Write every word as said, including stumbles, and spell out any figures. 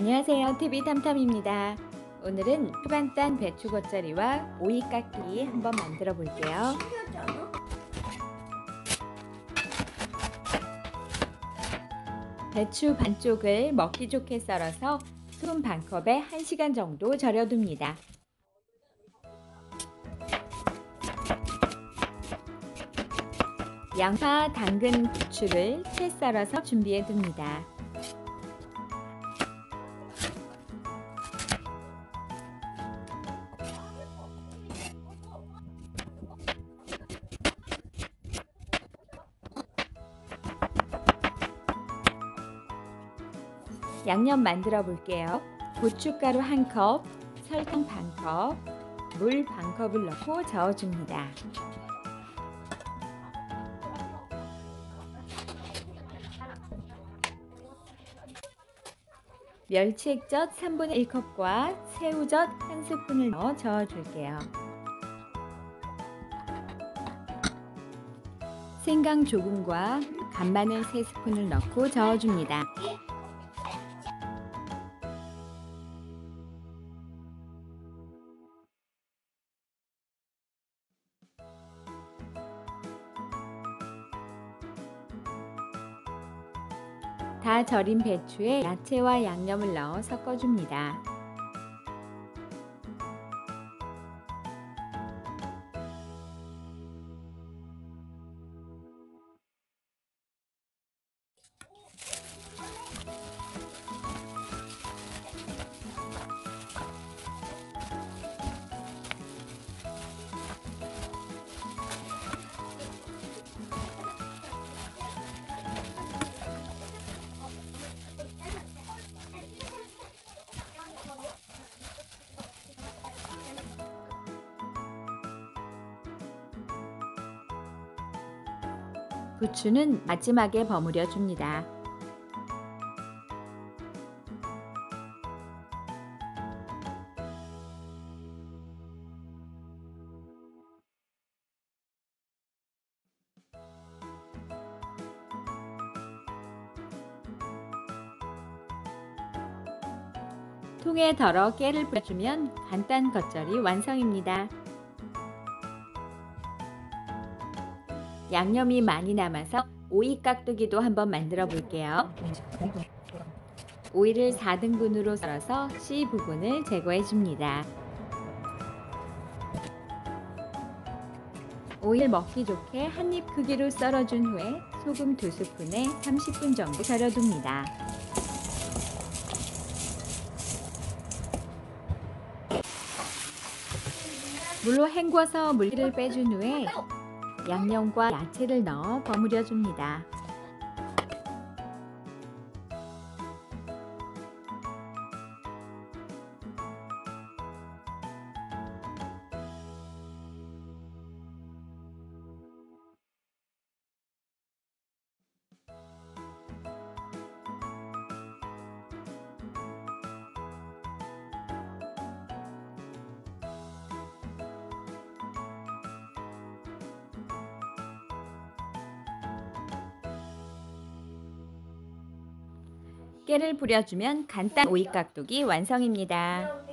안녕하세요. 티비 탐탐입니다. 오늘은 초반단 배추 겉절이와 오이 깍두기 한번 만들어 볼게요. 배추 반쪽을 먹기 좋게 썰어서 솥 반컵에 한 시간 정도 절여둡니다. 양파, 당근, 고추를 채 썰어서 준비해둡니다. 양념 만들어 볼게요. 고춧가루 한 컵, 설탕 반 컵, 물 반 컵을 넣고 저어줍니다. 멸치액젓 삼분의 일 컵과 새우젓 한 스푼을 넣어 저어줄게요. 생강 조금과 간마늘 세 스푼을 넣고 저어줍니다. 다 절인 배추에 야채와 양념을 넣어 섞어줍니다. 부추는 마지막에 버무려 줍니다. 통에 덜어 깨를 뿌려주면 간단 겉절이 완성입니다. 양념이 많이 남아서 오이 깍두기도 한번 만들어 볼게요. 오이를 사 등분으로 썰어서 씨 부분을 제거해 줍니다. 오이를 먹기 좋게 한입 크기로 썰어준 후에 소금 두 스푼에 삼십 분 정도 절여둡니다. 물로 헹궈서 물기를 빼준 후에 양념과 야채를 넣어 버무려 줍니다. 깨를 뿌려주면 간단 오이 깍두기 완성입니다.